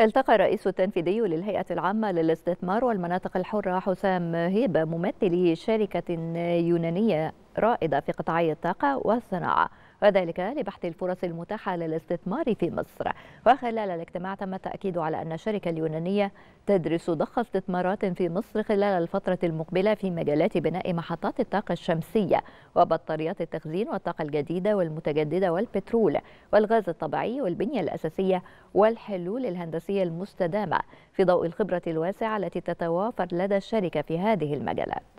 التقى الرئيس التنفيذي للهيئة العامة للاستثمار والمناطق الحرة حسام هيب ممثلي شركة يونانية رائدة في قطاعي الطاقة والصناعة، وذلك لبحث الفرص المتاحة للاستثمار في مصر. وخلال الاجتماع تم التأكيد على أن الشركة اليونانية تدرس ضخ استثمارات في مصر خلال الفترة المقبلة في مجالات بناء محطات الطاقة الشمسية وبطاريات التخزين والطاقة الجديدة والمتجددة والبترول والغاز الطبيعي والبنية الأساسية والحلول الهندسية المستدامة في ضوء الخبرة الواسعة التي تتوافر لدى الشركة في هذه المجالات.